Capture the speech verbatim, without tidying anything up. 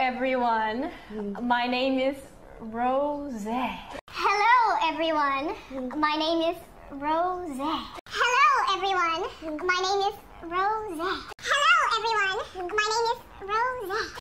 everyone. Mm. My name is Rosé. Hello, everyone. Mm. My name is Rosé. Hello, everyone. Mm. My name is Rosé. Hello, everyone. My name is Rosé.